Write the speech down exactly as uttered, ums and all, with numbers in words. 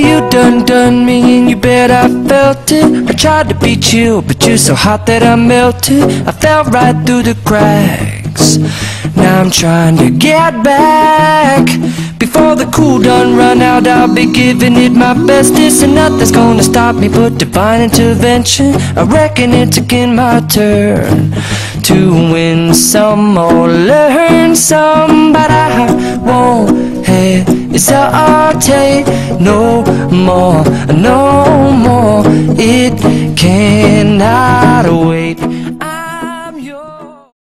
you done done me, and you bet I felt it. I tried to beat you, but you're so hot that I melted. I fell right through the cracks. Now I'm trying to get back. Before the cool done run out, I'll be giving it my bestest, and nothing's gonna stop me but divine intervention. I reckon it's again my turn to win some or learn some, but I won't hesitate no more, no more. It cannot wait.